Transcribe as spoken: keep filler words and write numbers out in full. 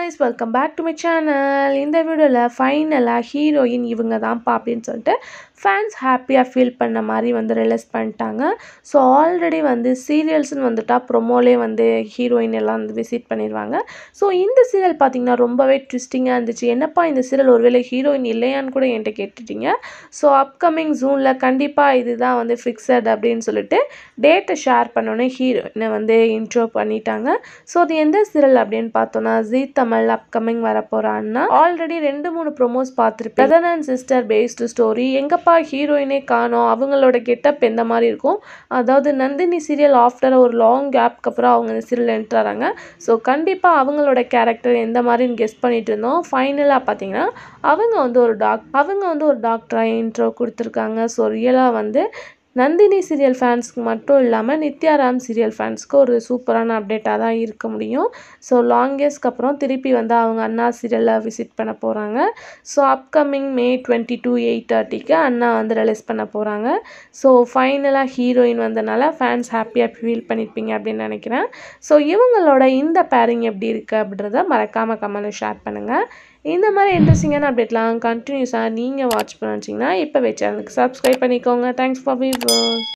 guys, welcome back to my channel. In the video la finally heroine ivanga dhaan pa appdin solite fans happy ah feel panna mari vandu release pannitaanga. So already vandu serials nu vanduta promo le vandu heroine ella vandu visit pannirvaanga. So indha serial pathina rombave twisting ah irundhuchu. Enappa indha serial orvela heroine illaya nu kuda enta kettitinga. So upcoming June la kandipa idhu dhaan vandu fixed appdin solite date share pannone heroine vandu intro pannitaanga. So the endha serial appdin paathona Zee Tamil upcoming varaporanna already rendu moonu promos paathirpe. Brother and sister based story engappa heroine kaano avangaloda getup endha mari irukum adhaadu Nandini serial after a long gap kapra avanga indha serial enter aanga. So kandipa avangaloda character endha mari nu guess pannitundom. Finally pathina avanga vandu or doc avanga vandu or doctor intro kuduthirukanga. So real ah vandu Nandini serial fans ku mattum illama Nithya Ram serial fans ku oru super ana update ah dhaan irukka mudiyum. So longest ku appuram thirupi vanda avanga Anna serial la visit panna poranga. So upcoming May twenty-two eight thirty ku Anna vandu release panna poranga. So finally heroine vandanala fans happy ah feel pannirpinga appdi nenikiren. So ivangaloda indha pairing eppadi irukku appidradha marakama comment share pannunga. இந்த மாதிரி இன்ட்ரெஸ்டிங்கான அப்டேட்லாம் கண்டினியூஸாக நீங்கள் watch பண்ணிங்கன்னா இப்போவே சேனலுக்கு subscribe பண்ணிக்கோங்க. Thanks for viewers.